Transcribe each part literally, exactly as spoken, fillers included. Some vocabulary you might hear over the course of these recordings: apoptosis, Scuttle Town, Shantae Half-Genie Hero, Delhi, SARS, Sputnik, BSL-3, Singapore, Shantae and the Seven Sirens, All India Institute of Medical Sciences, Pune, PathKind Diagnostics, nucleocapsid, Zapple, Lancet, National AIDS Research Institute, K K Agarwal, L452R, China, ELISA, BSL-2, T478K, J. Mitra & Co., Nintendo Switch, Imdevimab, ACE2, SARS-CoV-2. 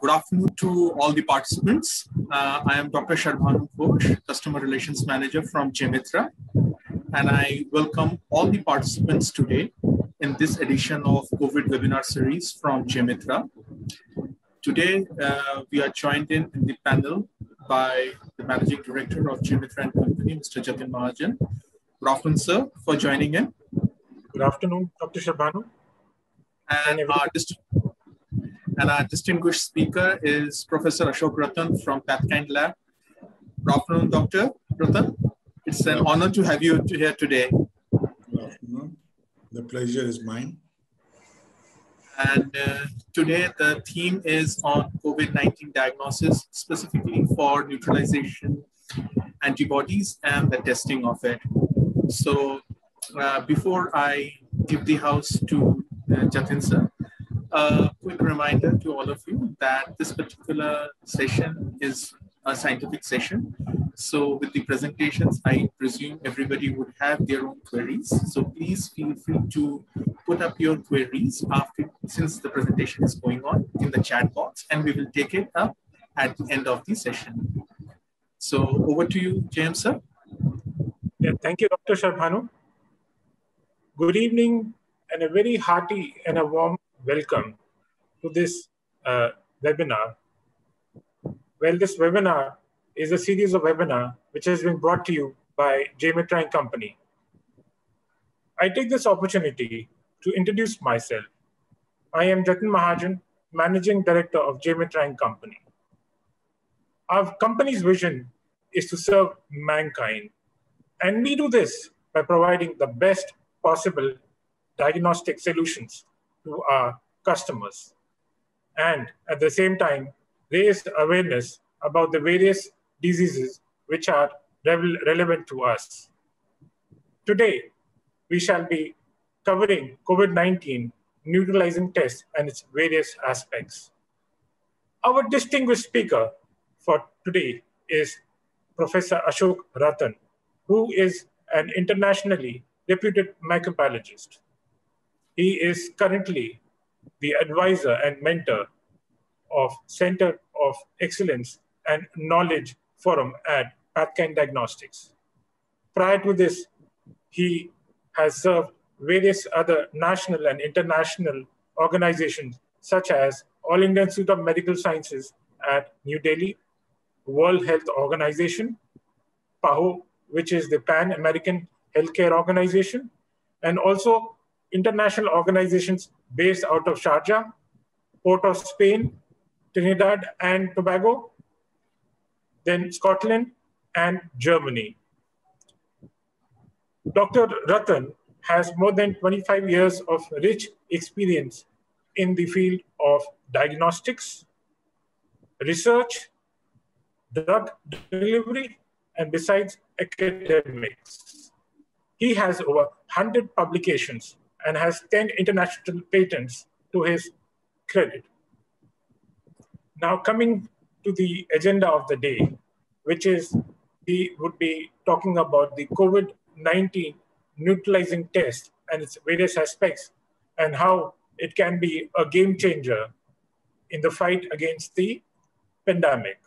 Good afternoon to all the participants. Uh, I am Doctor Shabhanu Ghosh, Customer Relations Manager from J. Mitra, and I welcome all the participants today in this edition of COVID webinar series from J. Mitra. Today, uh, we are joined in, in the panel by the Managing Director of J. Mitra and Company, Mister Jakim Maharajan. Good afternoon, sir, for joining in. Good afternoon, Doctor Shabhanu. And our district. And our distinguished speaker is Professor Ashok Rattan from PathKind Lab. Good afternoon, Doctor Rattan. It's an honor to have you here today. Good afternoon. The pleasure is mine. And uh, today the theme is on COVID nineteen diagnosis, specifically for neutralization antibodies and the testing of it. So uh, before I give the house to uh, Jatin sir, a uh, quick reminder to all of you that this particular session is a scientific session. So with the presentations, I presume everybody would have their own queries. So please feel free to put up your queries after, since the presentation is going on, in the chat box, and we will take it up at the end of the session. So over to you, James, sir. Yeah, thank you, Doctor Shabhanu. Good evening and a very hearty and a warm welcome to this uh, webinar. Well, this webinar is a series of webinars which has been brought to you by J. Mitra and Company. I take this opportunity to introduce myself. I am Jakim Maharajan, Managing Director of J. Mitra and Company. Our company's vision is to serve mankind, and we do this by providing the best possible diagnostic solutions to our customers, and at the same time raise awareness about the various diseases which are relevant to us. Today, we shall be covering COVID nineteen neutralizing tests and its various aspects. Our distinguished speaker for today is Professor Ashok Rattan, who is an internationally reputed microbiologist. He is currently the advisor and mentor of Center of Excellence and Knowledge Forum at PathKind Diagnostics. Prior to this, he has served various other national and international organizations such as All India Institute of Medical Sciences at New Delhi, World Health Organization, PAHO, which is the Pan American Healthcare Organization, and also international organizations based out of Sharjah, Port of Spain, Trinidad and Tobago, then Scotland and Germany. Doctor Rattan has more than twenty-five years of rich experience in the field of diagnostics, research, drug delivery, and besides academics. He has over one hundred publications and has ten international patents to his credit. Now coming to the agenda of the day, which is we would be talking about the COVID nineteen neutralizing test and its various aspects and how it can be a game changer in the fight against the pandemic.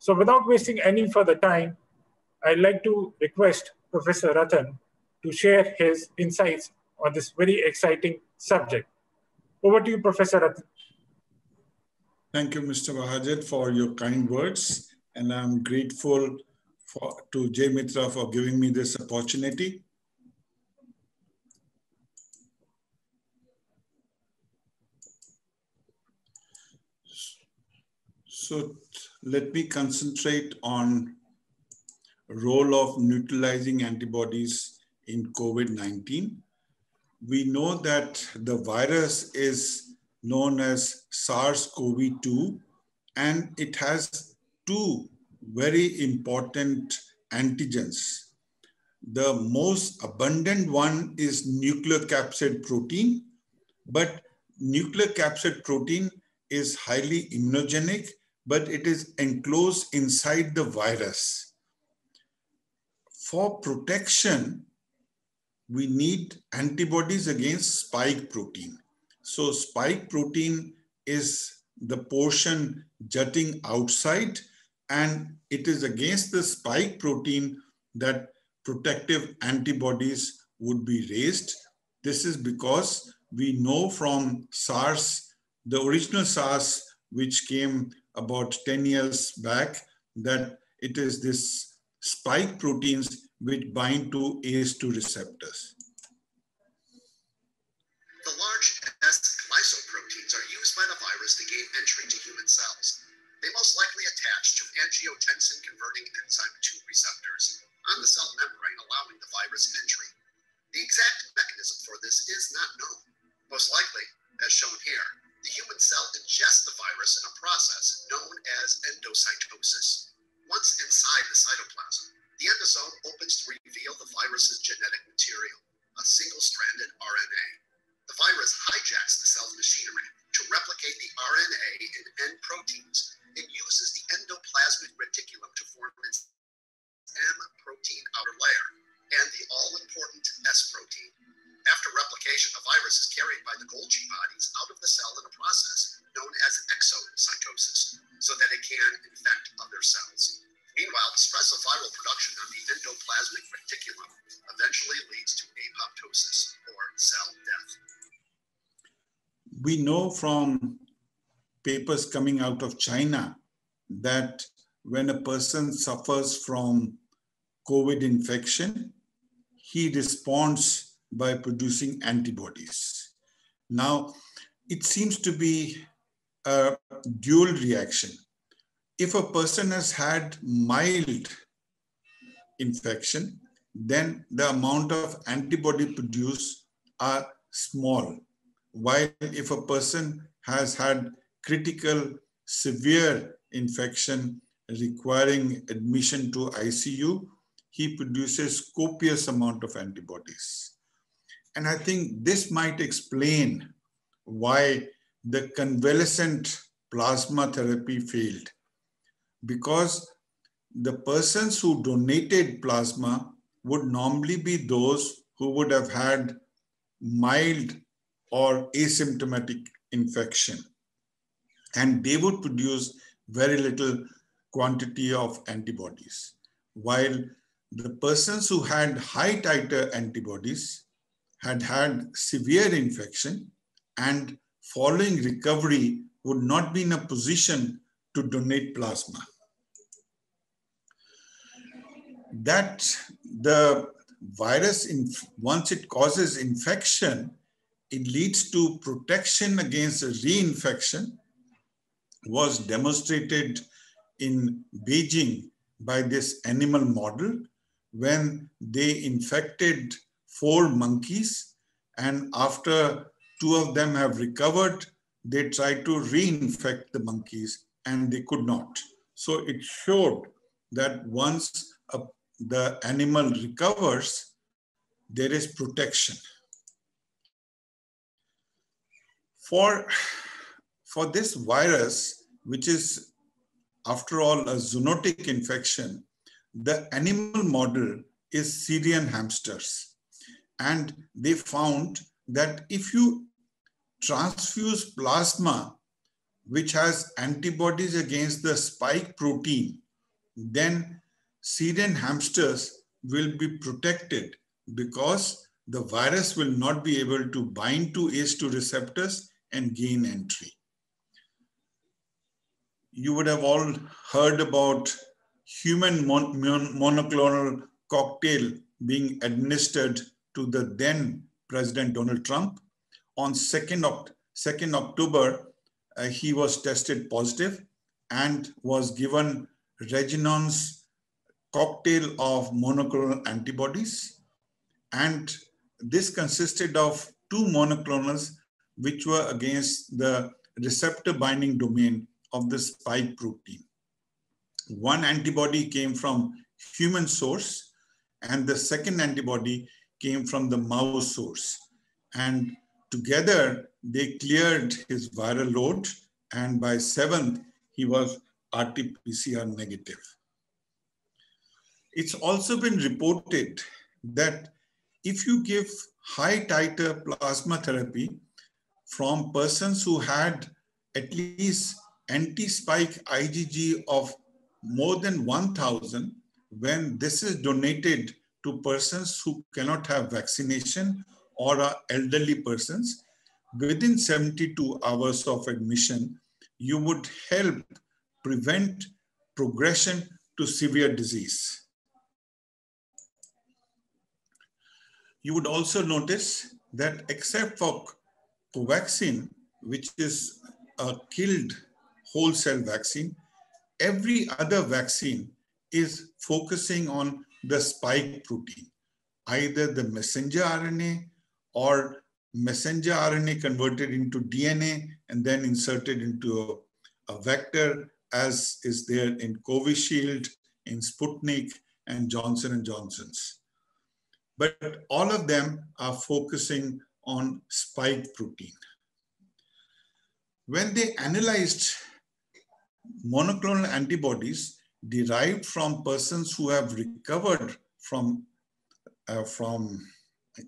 So without wasting any further time, I'd like to request Professor Rattan to share his insights on this very exciting subject. Over to you, Professor Rattan. Thank you, Mister Maharajan, for your kind words. And I'm grateful for, to J. Mitra for giving me this opportunity. So let me concentrate on the role of neutralizing antibodies in COVID nineteen. We know that the virus is known as SARS CoV two, and it has two very important antigens. The most abundant one is nucleocapsid protein, but nucleocapsid protein is highly immunogenic, but it is enclosed inside the virus. For protection, we need antibodies against spike protein. So spike protein is the portion jutting outside, and it is against the spike protein that protective antibodies would be raised. This is because we know from SARS, the original SARS, which came about ten years back, that it is this spike proteins which bind to A C E two receptors. The large S glycoproteins are used by the virus to gain entry to human cells. They most likely attach to angiotensin-converting enzyme two receptors on the cell membrane, allowing the virus entry. The exact mechanism for this is not known. Most likely, as shown here, the human cell ingests the virus in a process known as endocytosis. Once inside the cytoplasm, the endosome opens to reveal the virus's genetic material, a single-stranded R N A. The virus hijacks the cell's machinery to replicate the R N A in end proteins and uses the endoplasmic reticulum to form its M protein outer layer and the all-important S protein. After replication, the virus is carried by the Golgi bodies out of the cell in a process known as exocytosis, so that it can infect other cells. Meanwhile, the stress of viral production on the endoplasmic reticulum eventually leads to apoptosis, or cell death. We know from papers coming out of China that when a person suffers from COVID infection, he responds by producing antibodies. Now, it seems to be a dual reaction. If a person has had mild infection, then the amount of antibody produced are small. While if a person has had critical, severe infection requiring admission to I C U, he produces copious amount of antibodies. And I think this might explain why the convalescent plasma therapy failed, because the persons who donated plasma would normally be those who would have had mild or asymptomatic infection, and they would produce very little quantity of antibodies, while the persons who had high titer antibodies had had severe infection and following recovery would not be in a position to donate plasma. That the virus, once it causes infection, it leads to protection against reinfection, was demonstrated in Beijing by this animal model when they infected four monkeys, and after two of them have recovered, they tried to reinfect the monkeys and they could not. So it showed that once a, the animal recovers, there is protection. For, for this virus, which is after all a zoonotic infection, the animal model is Syrian hamsters. And they found that if you transfuse plasma, which has antibodies against the spike protein, then Syrian hamsters will be protected because the virus will not be able to bind to A C E two receptors and gain entry. You would have all heard about human mon mon monoclonal cocktail being administered to the then President Donald Trump. On second October, Uh, he was tested positive and was given Regenon's cocktail of monoclonal antibodies. And this consisted of two monoclonals, which were against the receptor binding domain of the spike protein. One antibody came from human source, and the second antibody came from the mouse source. And together, they cleared his viral load, and by seventh, he was R T P C R negative. It's also been reported that if you give high titer plasma therapy from persons who had at least anti-spike I G G of more than one thousand when this is donated to persons who cannot have vaccination or are elderly persons. Within seventy-two hours of admission, you would help prevent progression to severe disease. You would also notice that except for Covaxin, which is a killed whole cell vaccine, every other vaccine is focusing on the spike protein, either the messenger R N A or messenger R N A converted into D N A and then inserted into a, a vector, as is there in Covishield, in Sputnik, and Johnson and Johnson's. But all of them are focusing on spike protein. When they analyzed monoclonal antibodies derived from persons who have recovered from, uh, from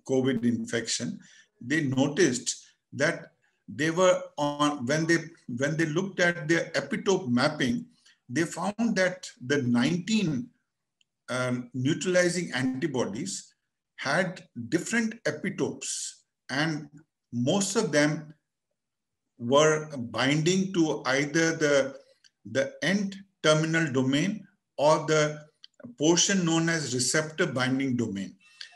COVID infection, they noticed that they were on, when they, when they looked at their epitope mapping, they found that the nineteen um, neutralizing antibodies had different epitopes, and most of them were binding to either the, the end-terminal domain or the portion known as receptor binding domain.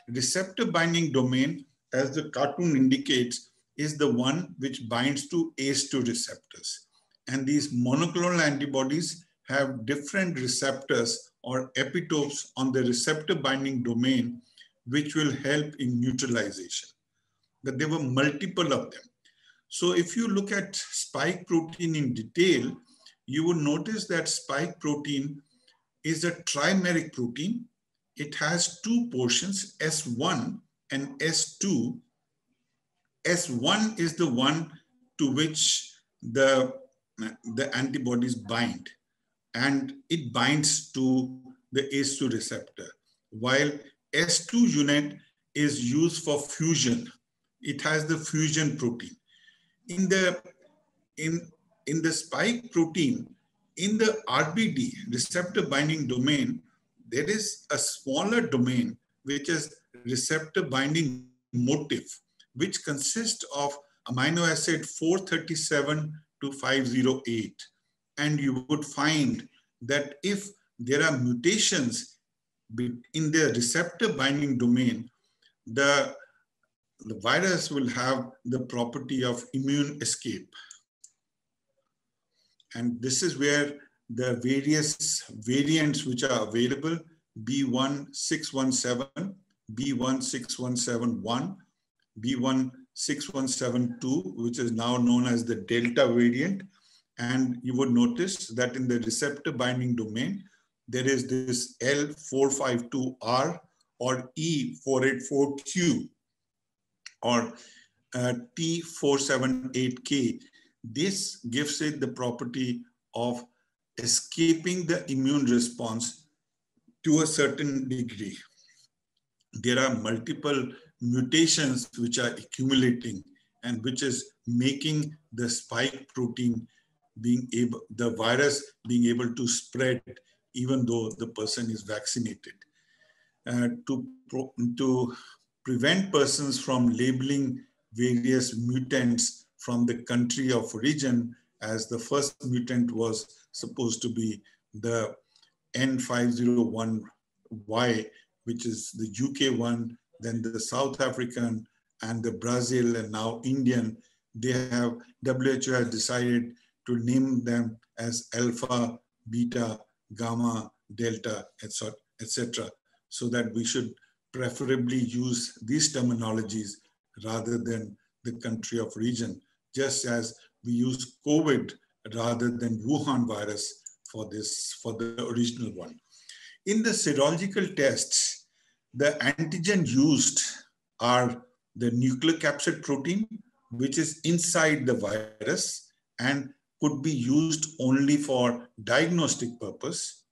Receptor binding domain, as the cartoon indicates, is the one which binds to A C E two receptors. And these monoclonal antibodies have different receptors or epitopes on the receptor binding domain, which will help in neutralization. But there were multiple of them. So if you look at spike protein in detail, you will notice that spike protein is a trimeric protein. It has two portions, S one and S two. S one is the one to which the, the antibodies bind, and it binds to the A C E two receptor, while S two unit is used for fusion. It has the fusion protein. In the, in, in the spike protein, in the R B D, receptor binding domain, there is a smaller domain, which is receptor binding motif, which consists of amino acid four thirty-seven to five oh eight. And you would find that if there are mutations in the receptor binding domain, the, the virus will have the property of immune escape. And this is where the various variants which are available, B one six one seven, B one six one seven one, B one six one seven two, which is now known as the Delta variant. And you would notice that in the receptor binding domain, there is this L four five two R or E four eight four Q or uh, T four seven eight K. This gives it the property of escaping the immune response to a certain degree. There are multiple mutations which are accumulating and which is making the spike protein being able, the virus being able to spread even though the person is vaccinated. Uh, to, pro to prevent persons from labeling various mutants from the country of origin, as the first mutant was supposed to be the N five oh one Y, which is the U K one, then the South African and the Brazil and now Indian, they have, W H O has decided to name them as alpha, beta, gamma, delta, et cetera, so that we should preferably use these terminologies rather than the country of origin, just as we use COVID rather than Wuhan virus for this, for the original one. In the serological tests, the antigen used are the nucleocapsid protein, which is inside the virus and could be used only for diagnostic purpose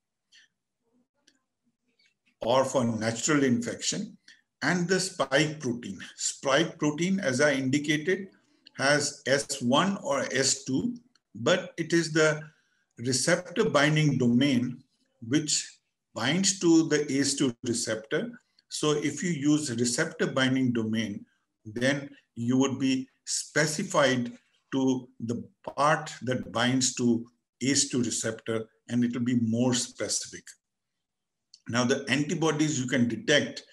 or for natural infection, and the spike protein. Spike protein, as I indicated, has S one or S two. but it is the receptor binding domain which binds to the A C E two receptor. So if you use receptor binding domain, then you would be specified to the part that binds to A C E two receptor, and it will be more specific. Now the antibodies you can detect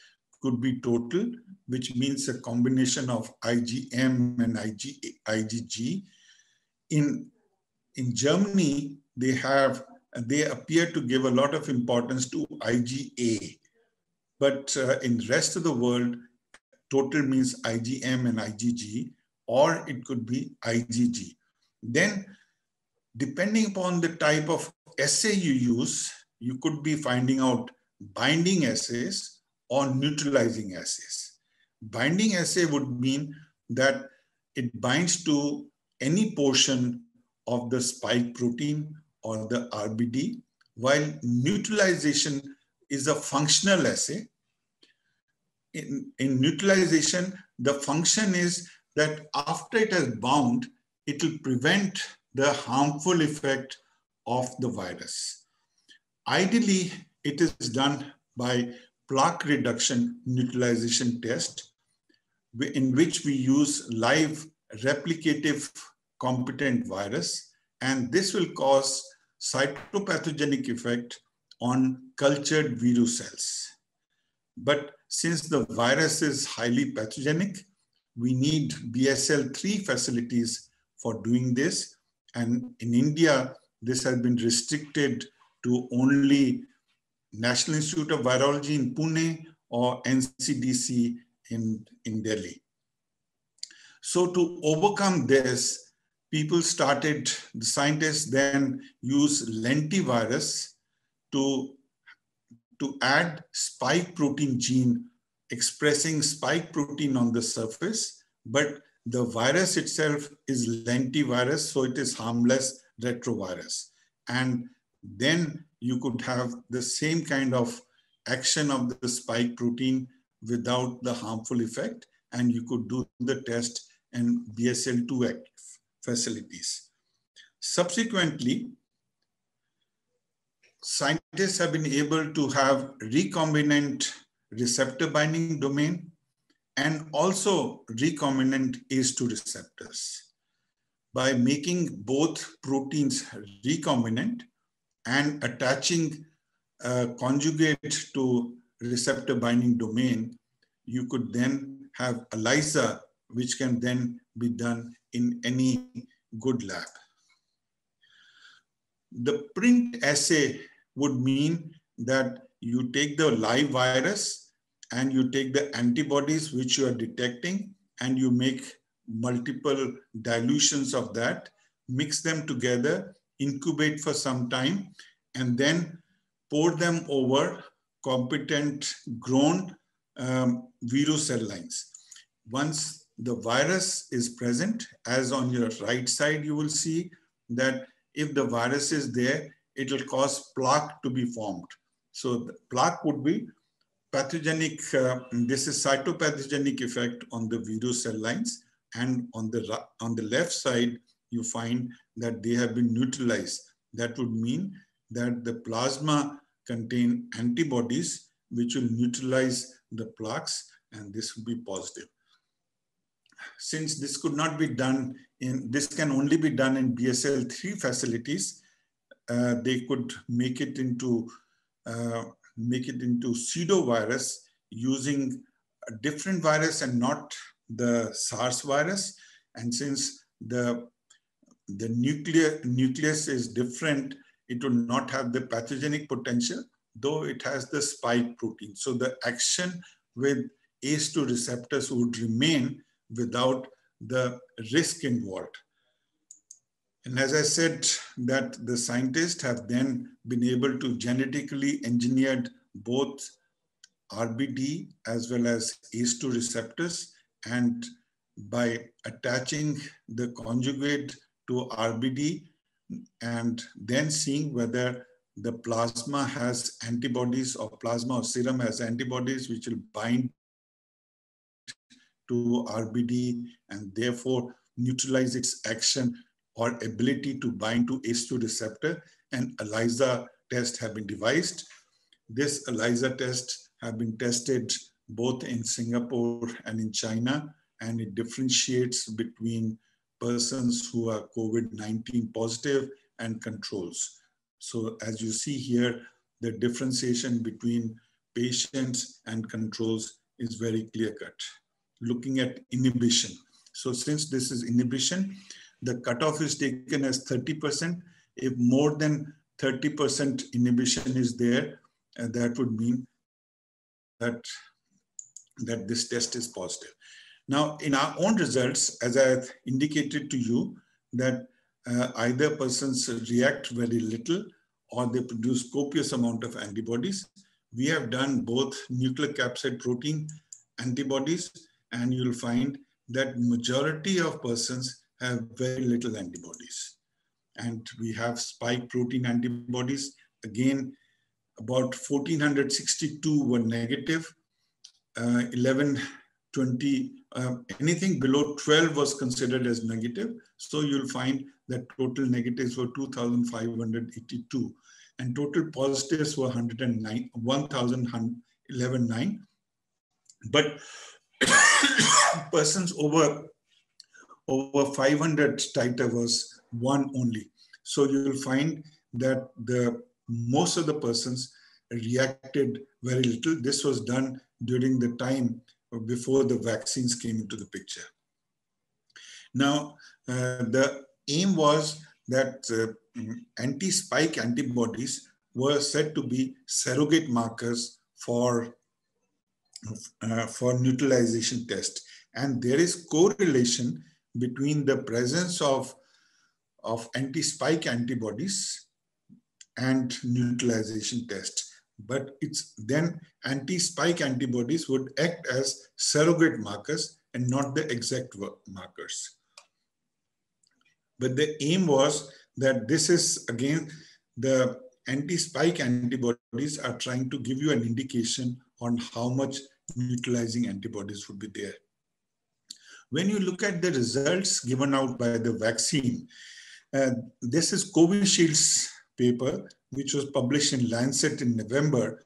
could be total, which means a combination of IgM and IgG. In, in Germany, they have, they appear to give a lot of importance to IgA, but uh, in the rest of the world, total means IgM and IgG, or it could be IgG. Then, depending upon the type of assay you use, you could be finding out binding assays or neutralizing assays. Binding assay would mean that it binds to any portion of the spike protein or the R B D, while neutralization is a functional assay. In, in neutralization, the function is that after it has bound, it will prevent the harmful effect of the virus. Ideally, it is done by plaque reduction neutralization test, in which we use live replicative competent virus, and this will cause cytopathogenic effect on cultured virus cells. But since the virus is highly pathogenic, we need B S L three facilities for doing this. And in India, this has been restricted to only National Institute of Virology in Pune or N C D C in, in Delhi. So to overcome this, people started, the scientists then use lentivirus to, to add spike protein gene, expressing spike protein on the surface, but the virus itself is lentivirus, so it is harmless retrovirus. And then you could have the same kind of action of the spike protein without the harmful effect, and you could do the test in B S L two active facilities. Subsequently, scientists have been able to have recombinant receptor binding domain and also recombinant A C E two receptors. By making both proteins recombinant and attaching uh, conjugate to receptor binding domain, you could then have ELISA, which can then be done in any good lab. The print assay would mean that you take the live virus and you take the antibodies which you are detecting, and you make multiple dilutions of that, mix them together, incubate for some time, and then pour them over competent grown um, virus cell lines. Once the virus is present, as on your right side, you will see that if the virus is there, it will cause plaque to be formed. So the plaque would be pathogenic, uh, this is cytopathogenic effect on the virus cell lines, and on the, on the left side, you find that they have been neutralized. That would mean that the plasma contain antibodies which will neutralize the plaques, and this would be positive. Since this could not be done in, this can only be done in B S L three facilities, uh, they could make it into, uh, make it into pseudovirus using a different virus and not the SARS virus. And since the the nuclear, nucleus is different, it will not have the pathogenic potential, though it has the spike protein. So the action with A C E two receptors would remain without the risk involved. And as I said, that the scientists have then been able to genetically engineer both R B D as well as A C E two receptors, and by attaching the conjugate to R B D and then seeing whether the plasma has antibodies, or plasma or serum has antibodies which will bind to R B D and therefore neutralize its action or ability to bind to A C E two receptor, and ELISA tests have been devised. This ELISA test have been tested both in Singapore and in China, and it differentiates between persons who are COVID nineteen positive and controls. So as you see here, the differentiation between patients and controls is very clear-cut. Looking at inhibition. So since this is inhibition, the cutoff is taken as thirty percent. If more than thirty percent inhibition is there, uh, that would mean that, that this test is positive. Now, in our own results, as I have indicated to you, that uh, either persons react very little or they produce copious amount of antibodies. We have done both nuclear capsid protein antibodies, and you'll find that majority of persons have very little antibodies. And we have spike protein antibodies. Again, about one thousand four hundred sixty-two were negative, uh, eleven twenty, uh, anything below twelve was considered as negative. So you'll find that total negatives were two thousand five hundred eighty-two and total positives were one thousand one hundred eleven. But persons over, over five hundred titer was one only. So you will find that the most of the persons reacted very little. This was done during the time before the vaccines came into the picture. Now, uh, the aim was that uh, anti-spike antibodies were said to be surrogate markers for Uh, for neutralization test, and there is correlation between the presence of of anti-spike antibodies and neutralization test. But it's then anti-spike antibodies would act as surrogate markers and not the exact markers. But the aim was that this is again the anti-spike antibodies are trying to give you an indication on how much neutralizing antibodies would be there. When you look at the results given out by the vaccine, uh, this is Covishield's paper, which was published in Lancet in November.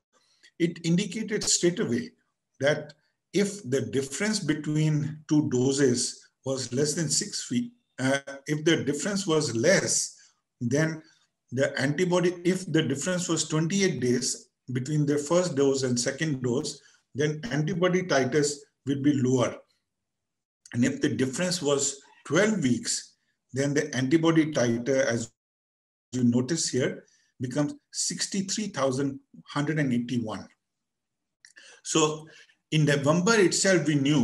It indicated straight away that if the difference between two doses was less than six weeks, uh, if the difference was less, then the antibody, if the difference was twenty-eight days between the first dose and second dose, then antibody titers will be lower. And if the difference was twelve weeks, then the antibody titer, as you notice here, becomes sixty-three thousand one hundred eighty-one. So in November itself, we knew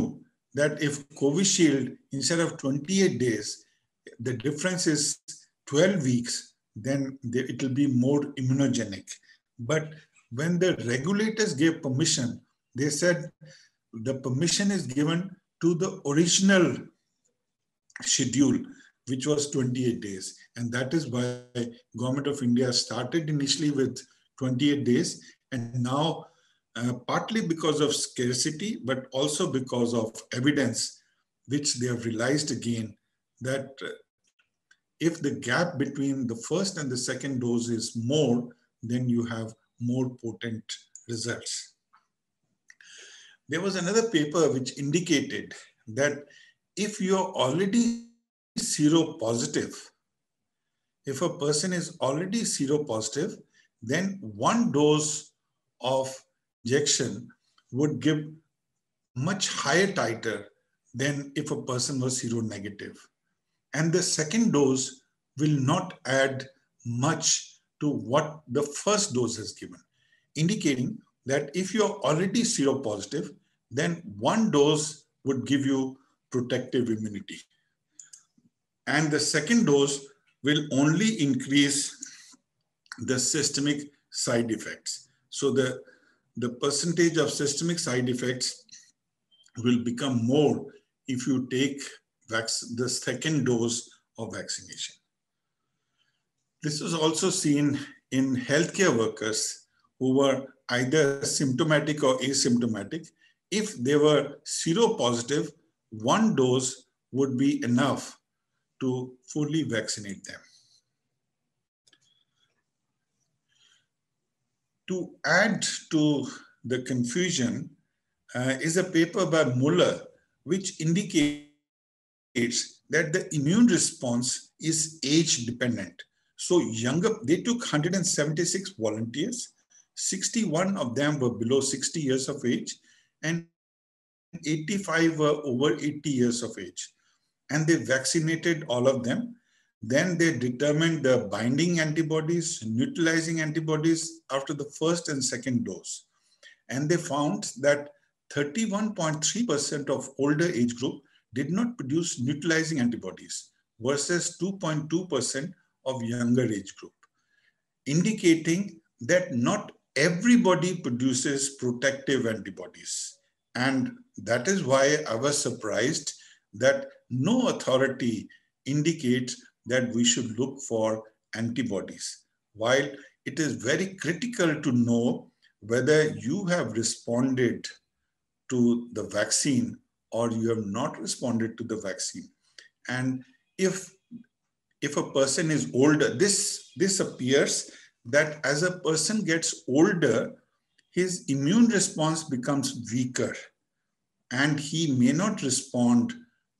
that if Covishield, instead of twenty-eight days, the difference is twelve weeks, then it will be more immunogenic. But when the regulators gave permission, they said the permission is given to the original schedule, which was twenty-eight days. And that is why Government of India started initially with twenty-eight days. And now, uh, partly because of scarcity, but also because of evidence, which they have realized again, that uh, if the gap between the first and the second dose is more, then you have more potent results. There was another paper which indicated that if you're already seropositive, if a person is already seropositive, then one dose of injection would give much higher titer than if a person was seronegative. And the second dose will not add much to what the first dose has given, indicating that if you're already seropositive, then one dose would give you protective immunity. And the second dose will only increase the systemic side effects. So the, the percentage of systemic side effects will become more if you take the second dose of vaccination. This was also seen in healthcare workers who were either symptomatic or asymptomatic. If they were seropositive, one dose would be enough to fully vaccinate them. To add to the confusion uh, is a paper by Muller, which indicates that the immune response is age dependent. So younger, they took one hundred seventy-six volunteers, sixty-one of them were below sixty years of age and eighty-five were over eighty years of age. And they vaccinated all of them. Then they determined the binding antibodies, neutralizing antibodies after the first and second dose. And they found that thirty-one point three percent of older age group did not produce neutralizing antibodies versus two point two percent of younger age group, indicating that not everybody produces protective antibodies. And that is why I was surprised that no authority indicates that we should look for antibodies, while it is very critical to know whether you have responded to the vaccine or you have not responded to the vaccine. And if, if a person is older, this, this appears that as a person gets older, his immune response becomes weaker and he may not respond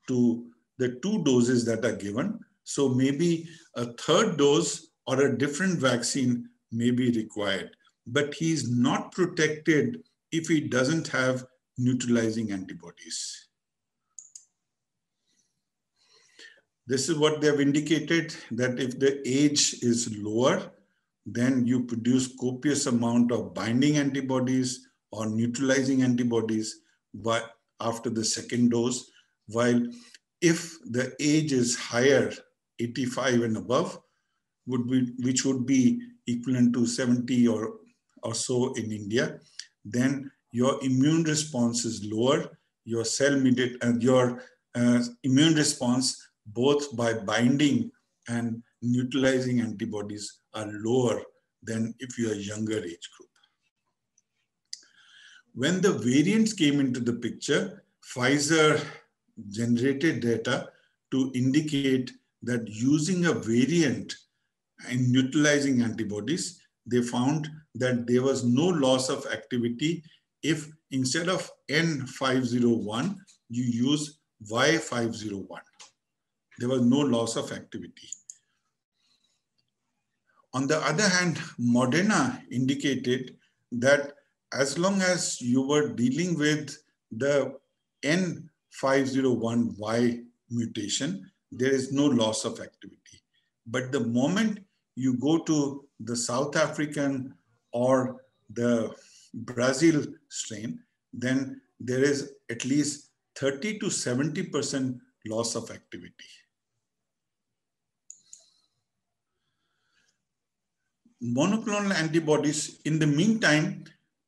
to the two doses that are given. So maybe a third dose or a different vaccine may be required, but he's not protected if he doesn't have neutralizing antibodies. This is what they have indicated, that if the age is lower, then you produce copious amount of binding antibodies or neutralizing antibodies but after the second dose, while if the age is higher, eighty-five and above, would be, which would be equivalent to seventy or, or so in India, then your immune response is lower, your cell-mediated and your uh, immune response both by binding and neutralizing antibodies are lower than if you are younger age group. When the variants came into the picture, Pfizer generated data to indicate that using a variant and neutralizing antibodies, they found that there was no loss of activity if instead of N five oh one, you use Y five oh one. There was no loss of activity. On the other hand, Moderna indicated that as long as you were dealing with the N five oh one Y mutation, there is no loss of activity. But the moment you go to the South African or the Brazil strain, then there is at least thirty to seventy percent loss of activity. Monoclonal antibodies, in the meantime,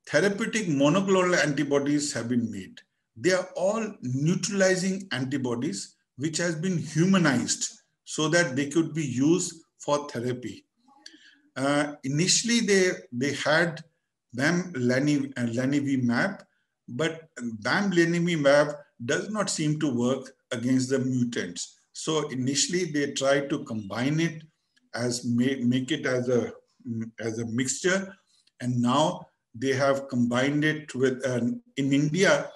therapeutic monoclonal antibodies have been made. They are all neutralizing antibodies which has been humanized so that they could be used for therapy. Uh, initially, they, they had bamlanivimab, but bamlanivimab does not seem to work against the mutants. So initially, they tried to combine it, as make, make it as a, as a mixture. And now they have combined it with, an, in India,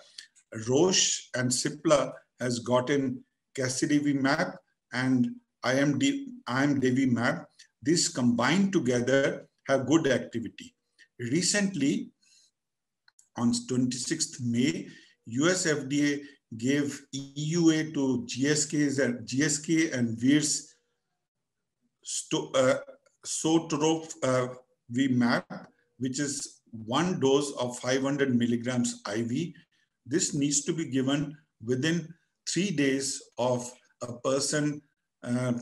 Roche and Cipla has gotten Casirivimab and Imdevimab. These combined together have good activity. Recently, on twenty-sixth May, U S F D A gave E U A to G S K's and G S K and Vir's uh, Sotrovimab, which is one dose of five hundred milligrams I V. This needs to be given within three days of a person uh,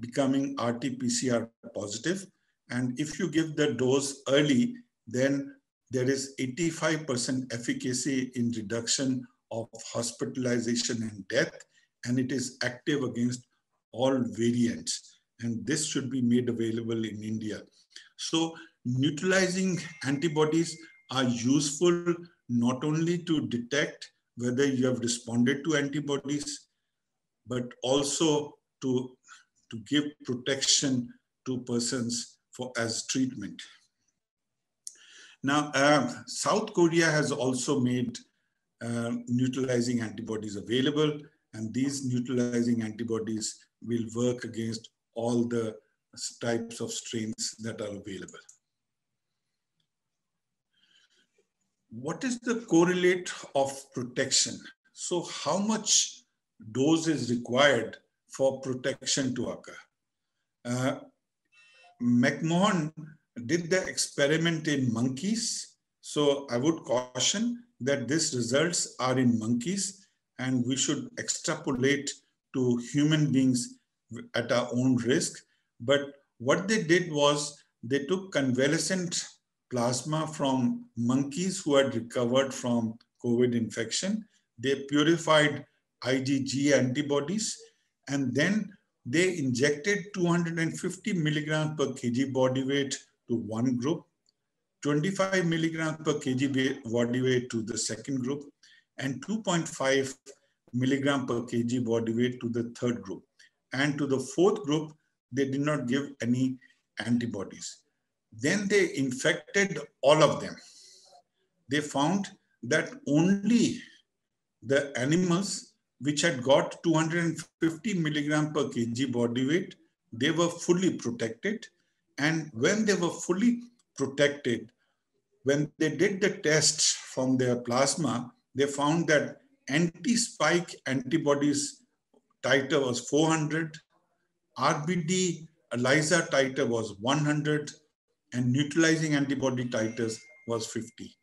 becoming R T P C R positive. And if you give the dose early, then there is eighty-five percent efficacy in reduction of hospitalization and death, and it is active against all variants. And this should be made available in India. So neutralizing antibodies are useful not only to detect whether you have responded to antibodies, but also to, to give protection to persons for as treatment. Now, uh, South Korea has also made uh, neutralizing antibodies available, and these neutralizing antibodies will work against all the types of strains that are available. What is the correlate of protection? So how much dose is required for protection to occur? Uh, McMahon did the experiment in monkeys. So I would caution that these results are in monkeys and we should extrapolate to human beings at our own risk. But what they did was they took convalescent plasma from monkeys who had recovered from COVID infection. They purified IgG antibodies, and then they injected two hundred fifty milligrams per kilogram body weight to one group, twenty-five milligrams per kilogram body weight to the second group, and two point five milligrams per kilogram body weight to the third group. And to the fourth group, they did not give any antibodies. Then they infected all of them. They found that only the animals which had got two hundred fifty milligrams per kilogram body weight, they were fully protected. And when they were fully protected, when they did the test from their plasma, they found that anti-spike antibodies titer was four hundred, R B D ELISA titer was one hundred, and neutralizing antibody titers was fifty.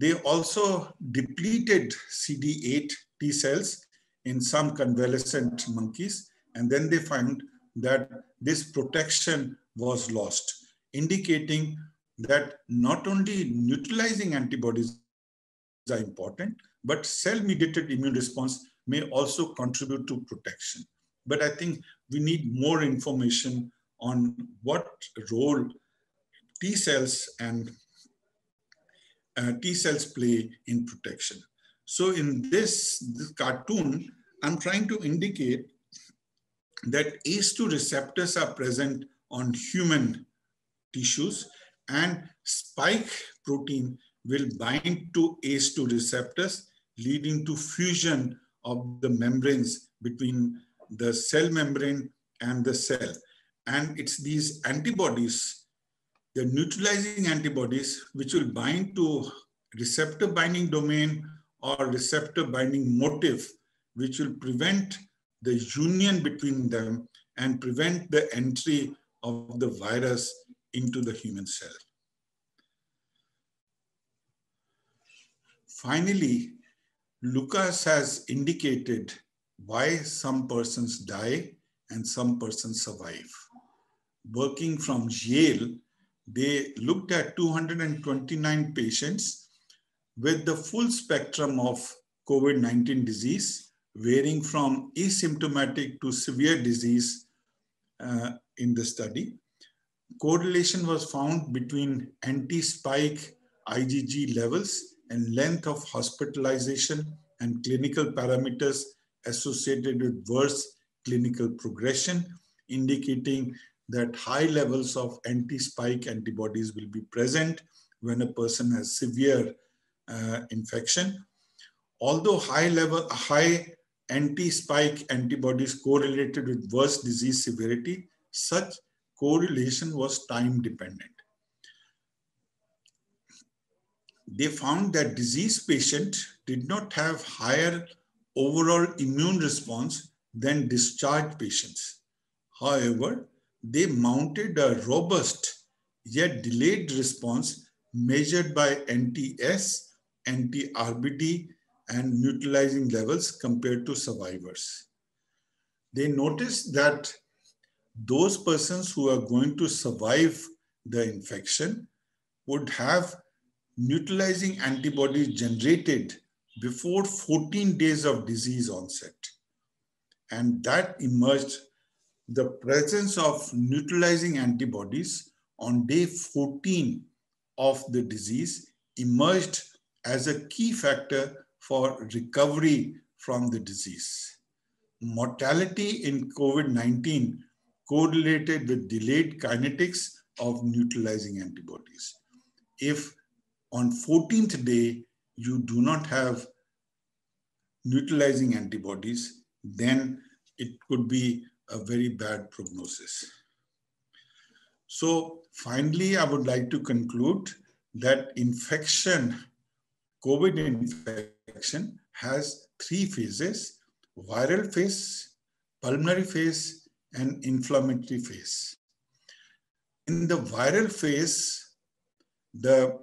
They also depleted C D eight T cells in some convalescent monkeys, and then they found that this protection was lost, indicating that not only neutralizing antibodies are important, but cell-mediated immune response may also contribute to protection. But I think we need more information on what role T cells and uh, T cells play in protection. So in this, this cartoon, I'm trying to indicate that A C E two receptors are present on human tissues, and spike protein will bind to A C E two receptors, leading to fusion of the membranes between the cell membrane and the cell. And it's these antibodies, the neutralizing antibodies, which will bind to receptor binding domain or receptor binding motif, which will prevent the union between them and prevent the entry of the virus into the human cell. Finally, Lucas has indicated why some persons die and some persons survive. Working from Yale, they looked at two hundred twenty-nine patients with the full spectrum of COVID nineteen disease, varying from asymptomatic to severe disease uh, in the study. Correlation was found between anti-spike IgG levels and length of hospitalization and clinical parameters associated with worse clinical progression, indicating that high levels of anti-spike antibodies will be present when a person has severe uh, infection. Although high level, high anti-spike antibodies correlated with worse disease severity, such correlation was time dependent. They found that disease patients did not have higher overall immune response than discharged patients. However, they mounted a robust yet delayed response measured by N T S, N T R B D, and neutralizing levels compared to survivors. They noticed that those persons who are going to survive the infection would have neutralizing antibodies generated before fourteen days of disease onset. And that emerged. The presence of neutralizing antibodies on day fourteen of the disease emerged as a key factor for recovery from the disease. mortality in COVID nineteen correlated with delayed kinetics of neutralizing antibodies. If on fourteenth day you do not have neutralizing antibodies, then it could be a very bad prognosis. So finally, I would like to conclude that infection, COVID infection has three phases: viral phase, pulmonary phase, and inflammatory phase. In the viral phase, the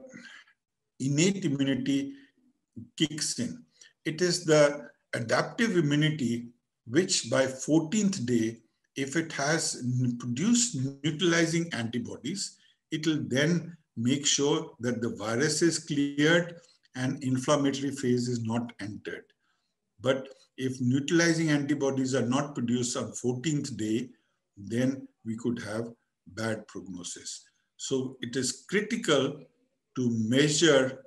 innate immunity kicks in. It is the adaptive immunity which by fourteenth day, if it has produced neutralizing antibodies, it will then make sure that the virus is cleared and inflammatory phase is not entered. But if neutralizing antibodies are not produced on fourteenth day, then we could have bad prognosis. So it is critical to measure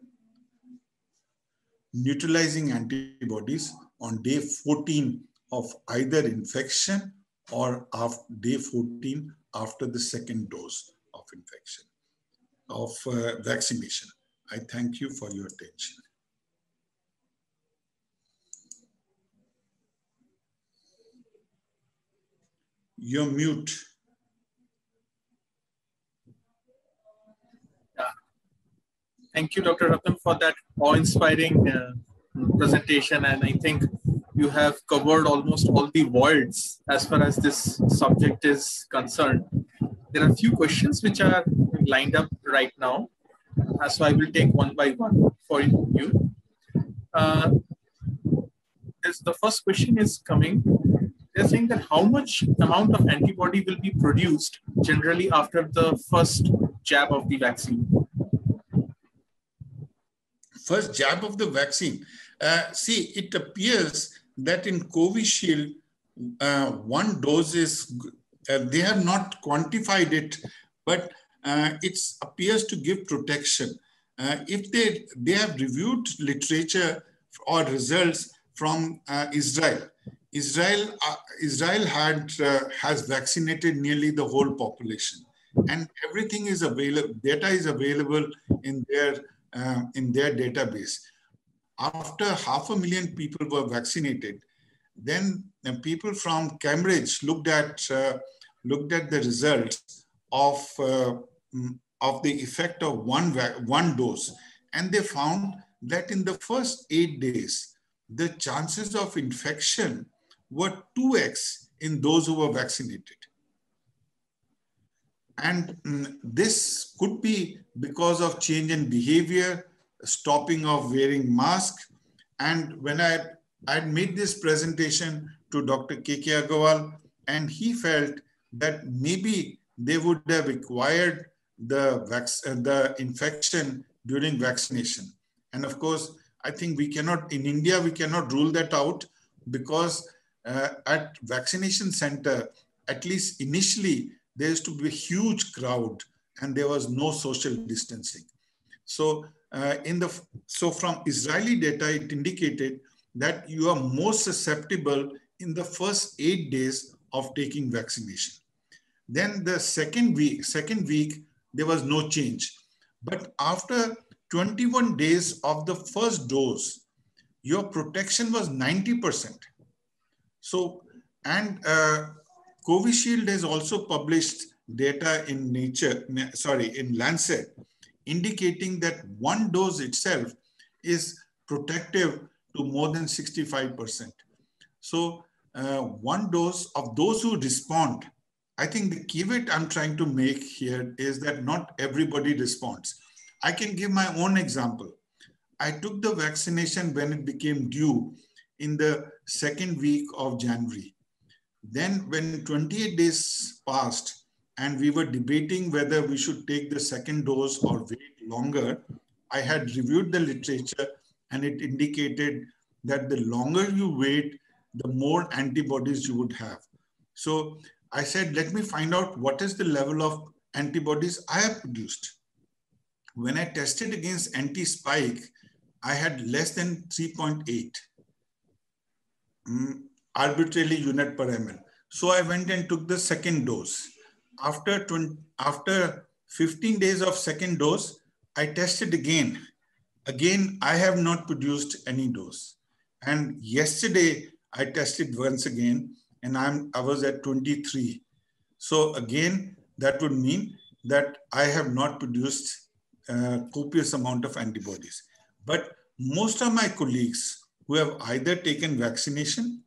neutralizing antibodies on day fourteen of either infection or after day fourteen after the second dose of infection, of uh, vaccination. I thank you for your attention. You're mute. Thank you, Doctor Rattan, for that awe-inspiring uh, presentation. And I think you have covered almost all the voids as far as this subject is concerned. There are a few questions which are lined up right now. Uh, so I will take one by one for you. Uh, this, the first question is coming. They're saying that how much amount of antibody will be produced generally after the first jab of the vaccine? First jab of the vaccine. Uh, see, it appears that in Covishield, uh, one dose is, uh, they have not quantified it, but uh, it appears to give protection. Uh, if they, they have reviewed literature or results from uh, Israel. Israel, uh, Israel had, uh, has vaccinated nearly the whole population, and everything is available, data is available in their, uh, in their database. After half a million people were vaccinated, then the people from Cambridge looked at, uh, looked at the results of, uh, of the effect of one, one dose, and they found that in the first eight days, the chances of infection were two X in those who were vaccinated. And mm, this could be because of change in behavior, stopping of wearing masks. And when I had made this presentation to Doctor K K Agarwal, and he felt that maybe they would have acquired the, the infection during vaccination. And of course, I think we cannot, in India, we cannot rule that out, because uh, at vaccination center, at least initially, there used to be a huge crowd and there was no social distancing. So uh, in the, so from Israeli data, it indicated that you are more susceptible in the first eight days of taking vaccination. Then the second week, second week, there was no change. But after twenty-one days of the first dose, your protection was ninety percent. So, and uh, Covishield has also published data in Nature, sorry, in Lancet, indicating that one dose itself is protective to more than sixty-five percent. So uh, one dose of those who respond, I think the caveat I'm trying to make here is that not everybody responds. I can give my own example. I took the vaccination when it became due in the second week of January. Then when twenty-eight days passed and we were debating whether we should take the second dose or wait longer, I had reviewed the literature and it indicated that the longer you wait, the more antibodies you would have. So I said, let me find out what is the level of antibodies I have produced. When I tested against anti-spike, I had less than three point eight. arbitrarily unit per ml. So I went and took the second dose. After, after fifteen days of second dose, I tested again. Again, I have not produced any dose. And yesterday, I tested once again, and I'm, I was at twenty-three. So again, that would mean that I have not produced a copious amount of antibodies. But most of my colleagues who have either taken vaccination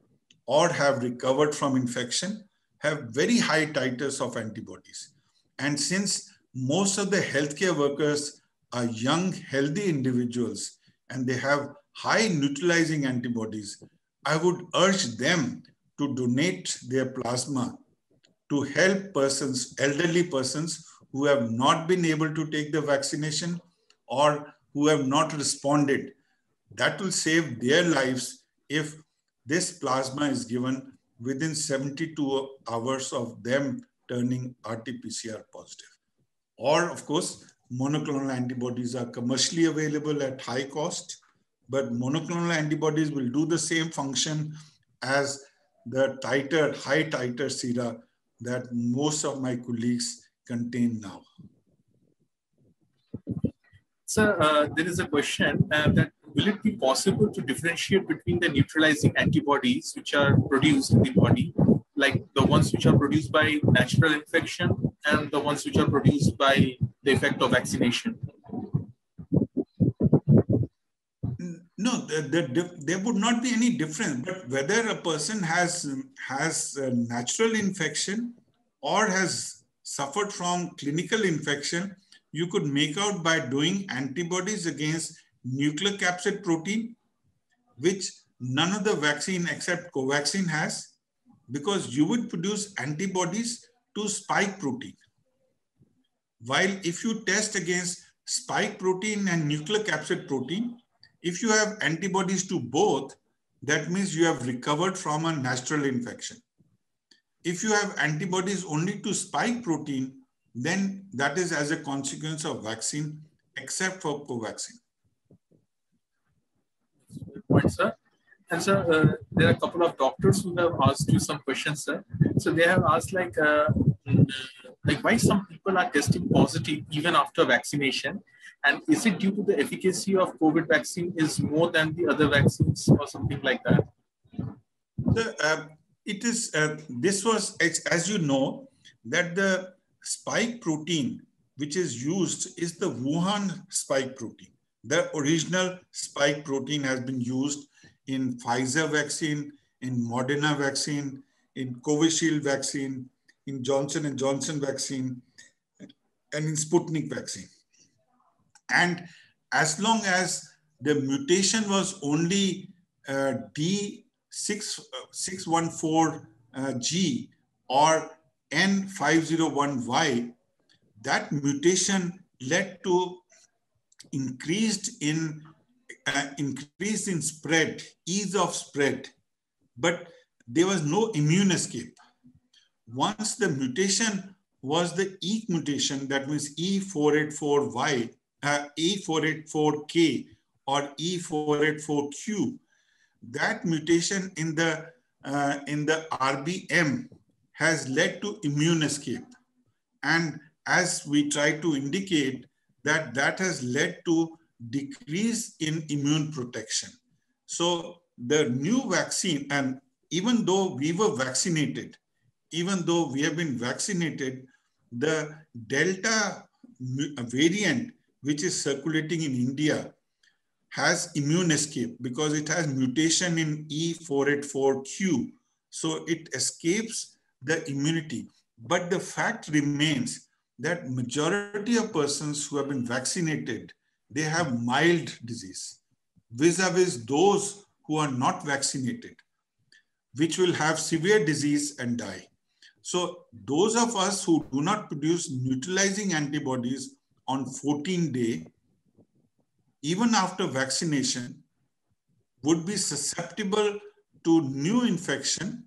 or have recovered from infection have very high titers of antibodies. And since most of the healthcare workers are young, healthy individuals, and they have high neutralizing antibodies, I would urge them to donate their plasma to help persons, elderly persons who have not been able to take the vaccination or who have not responded. That will save their lives if this plasma is given within seventy-two hours of them turning R T P C R positive. Or of course, monoclonal antibodies are commercially available at high cost, but monoclonal antibodies will do the same function as the titer, high titer sera that most of my colleagues contain now. Sir, uh, there is a question uh, that will it be possible to differentiate between the neutralizing antibodies which are produced in the body, like the ones which are produced by natural infection and the ones which are produced by the effect of vaccination? No, there, there, there would not be any difference, but whether a person has, has a natural infection or has suffered from clinical infection, you could make out by doing antibodies against nucleocapsid protein, which none of the vaccine except Covaxin has, because you would produce antibodies to spike protein. While if you test against spike protein and nucleocapsid protein, if you have antibodies to both, that means you have recovered from a natural infection. If you have antibodies only to spike protein, then that is as a consequence of vaccine, except for Covaxin. Good point, sir. And sir, uh, there are a couple of doctors who have asked you some questions, sir. So they have asked like, uh, like why some people are testing positive even after vaccination? And is it due to the efficacy of COVID vaccine is more than the other vaccines or something like that? The, uh, it is, uh, this was, as you know, that the spike protein which is used is the Wuhan spike protein. The original spike protein has been used in Pfizer vaccine, in Moderna vaccine, in Covishield vaccine, in Johnson and Johnson vaccine, and in Sputnik vaccine. And as long as the mutation was only uh, D six one four G or N five oh one Y, that mutation led to increased in, uh, increased in spread, ease of spread, but there was no immune escape. Once the mutation was the E mutation, that means E four eight four Y, Uh, E four eight four K or E four eight four Q, that mutation in the, uh, in the R B M has led to immune escape. And as we try to indicate that that has led to decrease in immune protection. So the new vaccine, and even though we were vaccinated, even though we have been vaccinated, the Delta variant which is circulating in India has immune escape because it has mutation in E four eight four Q. So it escapes the immunity. But the fact remains that majority of persons who have been vaccinated, they have mild disease vis-a-vis those who are not vaccinated, which will have severe disease and die. So those of us who do not produce neutralizing antibodies on fourteen day, even after vaccination, would be susceptible to new infection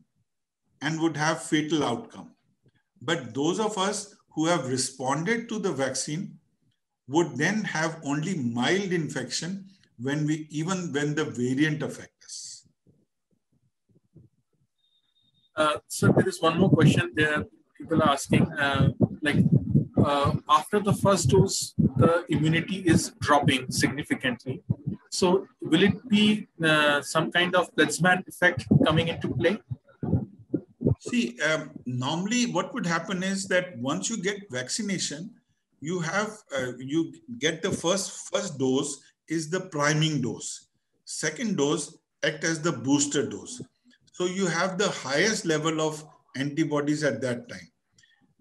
and would have fatal outcome. But those of us who have responded to the vaccine would then have only mild infection when we, even when the variant affects us. Uh, so there is one more question there people are asking, uh, like uh, after the first dose, the immunity is dropping significantly. So will it be uh, some kind of plasma effect coming into play? See, um, normally what would happen is that once you get vaccination, you have, uh, you get the first, first dose is the priming dose. Second dose act as the booster dose. So you have the highest level of antibodies at that time.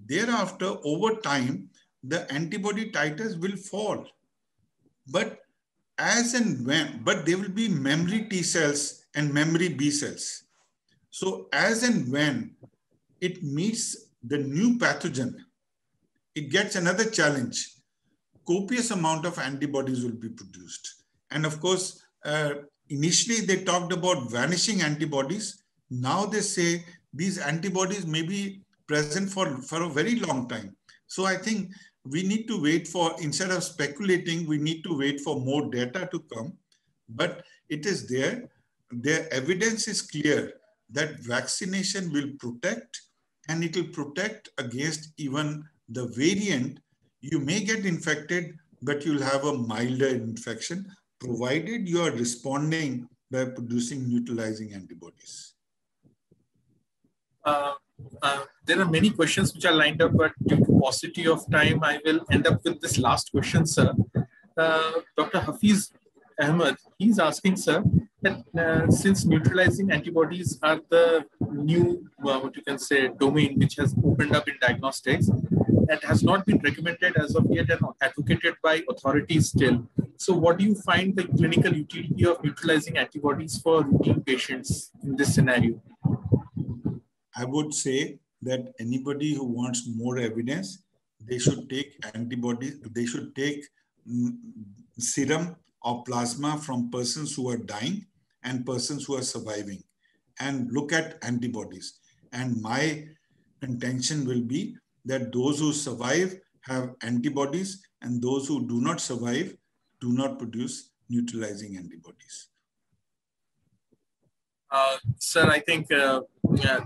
Thereafter, over time, the antibody titers will fall. But as and when, but there will be memory T cells and memory B cells. So as and when it meets the new pathogen, it gets another challenge. Copious amount of antibodies will be produced. And of course, uh, initially they talked about vanishing antibodies. Now they say these antibodies may be present for, for a very long time. So I think we need to wait for, instead of speculating, we need to wait for more data to come. But it is there. Their evidence is clear that vaccination will protect, and it will protect against even the variant. You may get infected, but you'll have a milder infection, provided you are responding by producing neutralizing antibodies. Uh, uh, there are many questions which are lined up, but due to paucity of time, I will end up with this last question, sir. Uh, Doctor Hafiz Ahmed, he's asking, sir, that uh, since neutralizing antibodies are the new, uh, what you can say, domain which has opened up in diagnostics, that has not been recommended as of yet and advocated by authorities still. So what do you find the clinical utility of neutralizing antibodies for routine patients in this scenario? I would say that anybody who wants more evidence, they should take antibodies, they should take mm, serum or plasma from persons who are dying and persons who are surviving and look at antibodies. And my contention will be that those who survive have antibodies and those who do not survive do not produce neutralizing antibodies. Uh, sir, I think uh, yeah,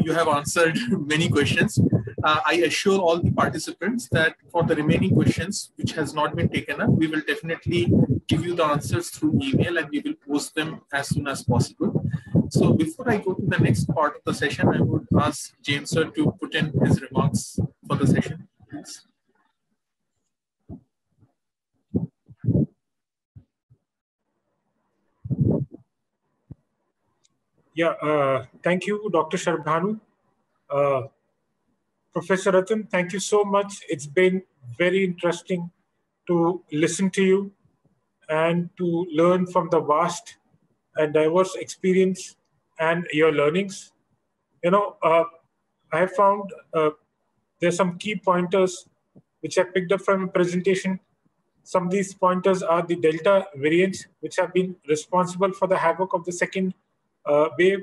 you have answered many questions. Uh, I assure all the participants that for the remaining questions which has not been taken up, we will definitely give you the answers through email and we will post them as soon as possible. So before I go to the next part of the session, I would ask James sir to put in his remarks for the session. Please. Yeah, uh, thank you, Doctor Shabhanu. Uh, Professor Rattan, thank you so much. It's been very interesting to listen to you and to learn from the vast and diverse experience and your learnings. You know, uh, I have found uh, there's some key pointers which I picked up from your presentation. Some of these pointers are the Delta variants, which have been responsible for the havoc of the second Uh, wave.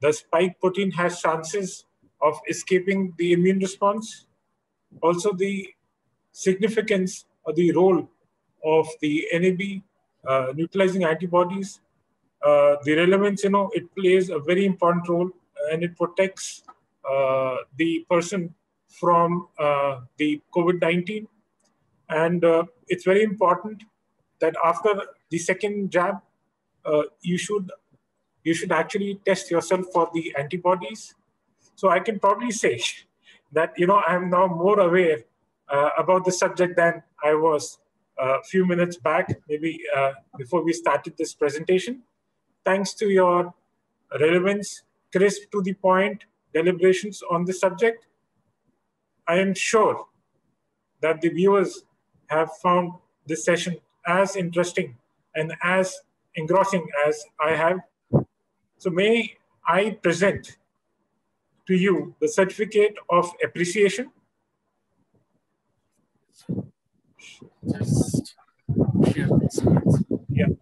The spike protein has chances of escaping the immune response. Also, the significance or the role of the N A B uh, neutralizing antibodies, uh, the relevance, you know, it plays a very important role and it protects uh, the person from uh, the COVID nineteen. And uh, it's very important that after the second jab, uh, you should you should actually test yourself for the antibodies. So I can probably say that, you know, I am now more aware uh, about the subject than I was a uh, few minutes back, maybe uh, before we started this presentation. Thanks to your relevance, crisp to the point, deliberations on the subject, I am sure that the viewers have found this session as interesting and as engrossing as I have. So may I present to you the certificate of appreciation. Just share my slides. Yeah.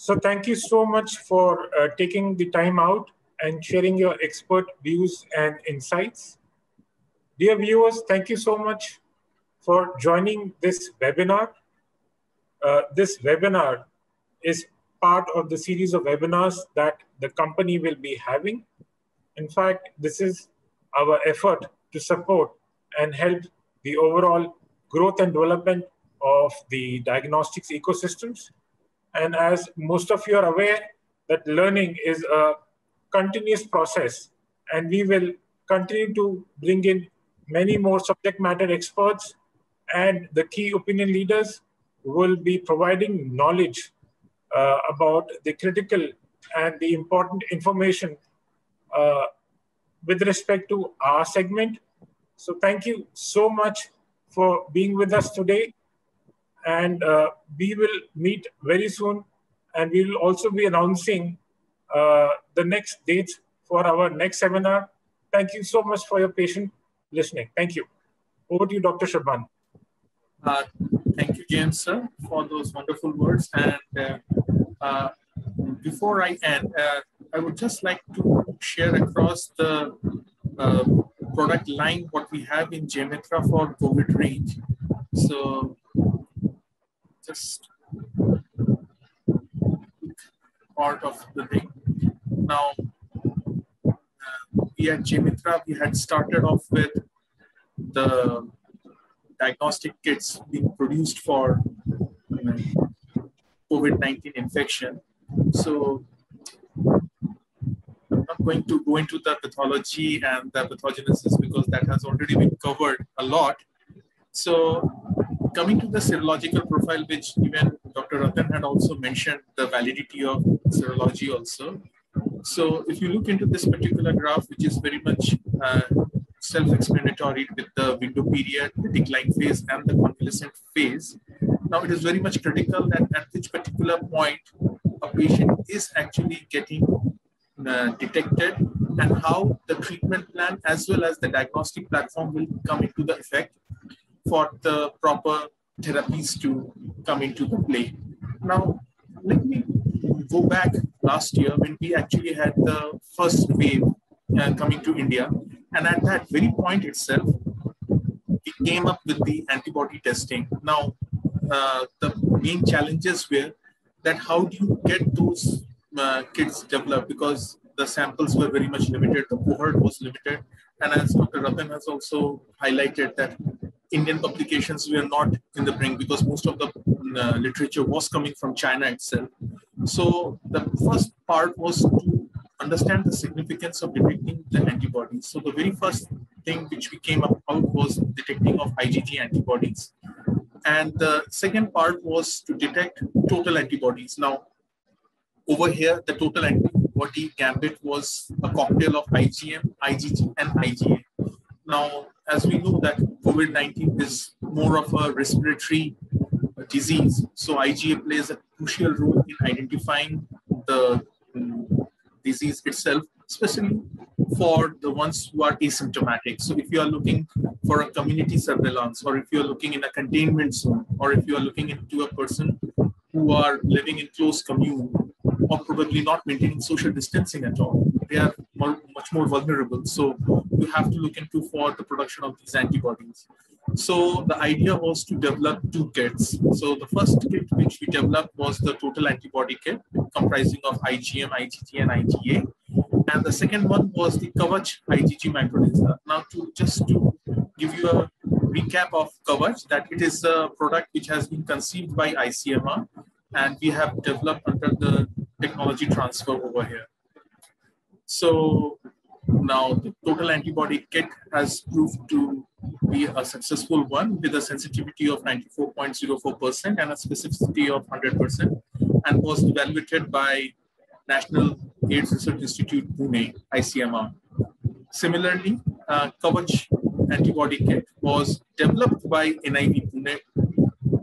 So thank you so much for uh, taking the time out and sharing your expert views and insights. Dear viewers, thank you so much for joining this webinar. Uh, this webinar is part of the series of webinars that the company will be having. In fact, this is our effort to support and help the overall growth and development of the diagnostics ecosystems. And as most of you are aware, that learning is a continuous process, and we will continue to bring in many more subject matter experts and the key opinion leaders who will be providing knowledge uh, about the critical and the important information uh, with respect to our segment. So thank you so much for being with us today. And uh, we will meet very soon, and we will also be announcing uh, the next dates for our next seminar. Thank you so much for your patient listening. Thank you. Over to you, Doctor Shabhanu. Uh, thank you, James, sir, for those wonderful words. And uh, uh, before I end, uh, I would just like to share across the uh, product line what we have in J. Mitra for COVID range. So just part of the thing. Now, uh, we at J. Mitra, we had started off with the diagnostic kits being produced for um, COVID nineteen infection. So I'm not going to go into the pathology and the pathogenesis because that has already been covered a lot. So coming to the serological profile, which even Doctor Rattan had also mentioned the validity of serology also. So if you look into this particular graph, which is very much uh, self-explanatory with the window period, the decline phase and the convalescent phase. Now it is very much critical that at which particular point a patient is actually getting uh, detected and how the treatment plan as well as the diagnostic platform will come into the effect for the proper therapies to come into the play. Now, let me go back last year when we actually had the first wave uh, coming to India. And at that very point itself, we came up with the antibody testing. Now, uh, the main challenges were that how do you get those uh, kits developed, because the samples were very much limited, the cohort was limited. And as Doctor Rattan has also highlighted that Indian publications were not in the brink because most of the uh, literature was coming from China itself. So the first part was to understand the significance of detecting the antibodies. So the very first thing which we came up out was detecting of IgG antibodies. And the second part was to detect total antibodies. Now, over here, the total antibody gambit was a cocktail of IgM, IgG, and IgA. Now, as we know that COVID nineteen is more of a respiratory disease, so IgA plays a crucial role in identifying the disease itself, especially for the ones who are asymptomatic. So if you are looking for a community surveillance, or if you are looking in a containment zone, or if you are looking into a person who are living in close commune, or probably not maintaining social distancing at all, they are more, much more vulnerable. So you have to look into for the production of these antibodies. So the idea was to develop two kits. So the first kit which we developed was the total antibody kit comprising of IgM, IgG, and IgA. And the second one was the Kavach IgG microlyzer. Now to just to give you a recap of Kavach, that it is a product which has been conceived by I C M R and we have developed under the technology transfer over here. So now the total antibody kit has proved to be a successful one with a sensitivity of ninety-four point zero four percent and a specificity of one hundred percent, and was evaluated by National AIDS Research Institute, Pune, I C M R. Similarly, uh, Kavach antibody kit was developed by N I V Pune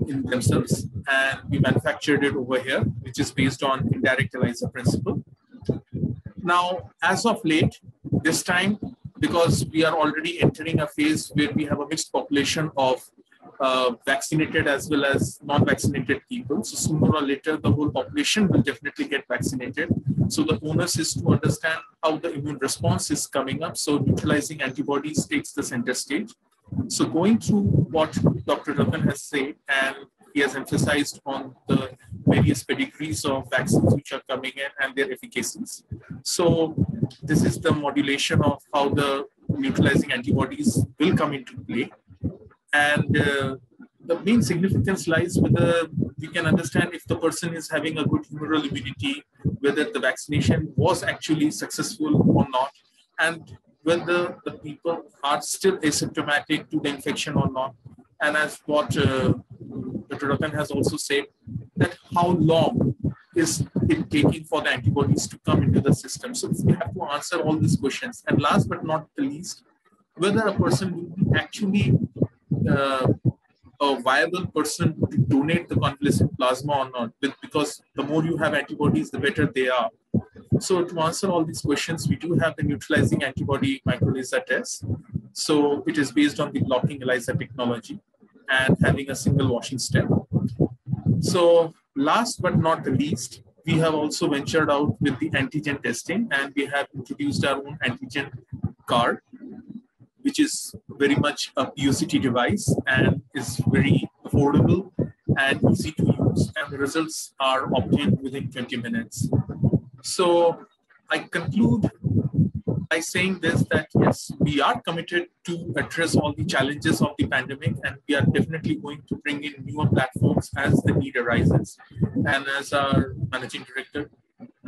in themselves, and we manufactured it over here, which is based on indirect ELISA principle. Now, as of late, this time, because we are already entering a phase where we have a mixed population of uh, vaccinated as well as non-vaccinated people. So sooner or later, the whole population will definitely get vaccinated. So the onus is to understand how the immune response is coming up. So neutralizing antibodies takes the center stage. So going through what Doctor Rattan has said, and he has emphasized on the various pedigrees of vaccines which are coming in and their efficacies. So this is the modulation of how the neutralizing antibodies will come into play. And uh, the main significance lies whether we can understand if the person is having a good humoral immunity, whether the vaccination was actually successful or not, and whether the people are still asymptomatic to the infection or not. And as what uh, Doctor Rattan has also said, that how long is it taking for the antibodies to come into the system? So we have to answer all these questions. And last but not the least, whether a person will be actually uh, a viable person to donate the convalescent plasma or not, because the more you have antibodies, the better they are. So to answer all these questions, we do have the neutralizing antibody microELISA test. So it is based on the blocking ELISA technology and having a single washing step. So last but not the least, we have also ventured out with the antigen testing, and we have introduced our own antigen card, which is very much a P O C T device and is very affordable and easy to use. And the results are obtained within twenty minutes. So I conclude by saying this, that yes, we are committed to address all the challenges of the pandemic, and we are definitely going to bring in newer platforms as the need arises. And as our managing director,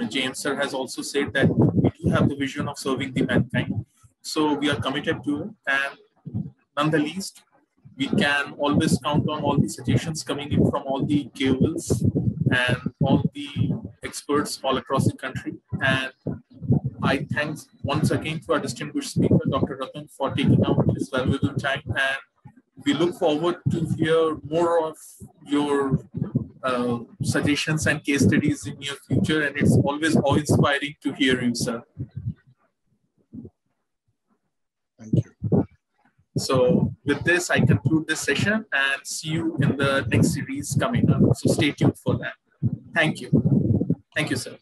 James sir, has also said that we do have the vision of serving the mankind. So we are committed to it, and none the least, we can always count on all the suggestions coming in from all the K O Ls and all the experts all across the country. And I thank once again to our distinguished speaker, Doctor Rattan, for taking out his valuable time. And we look forward to hear more of your uh, suggestions and case studies in your future. And it's always awe-inspiring to hear you, sir. Thank you. So with this, I conclude this session and see you in the next series coming up. So stay tuned for that. Thank you. Thank you, sir.